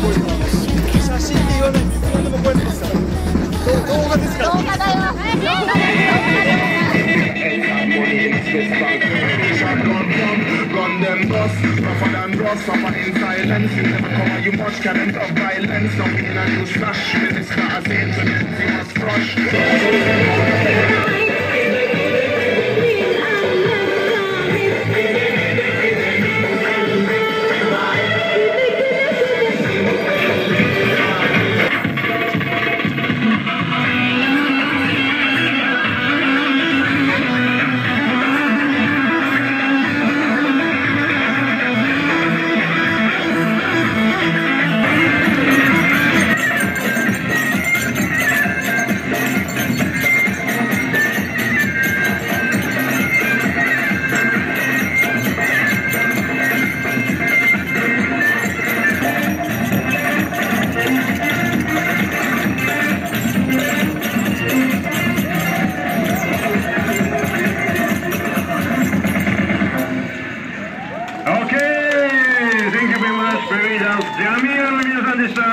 写真って言わないんですけど、でもこうやってますから動画ですから。動画だよ。Thank you very much.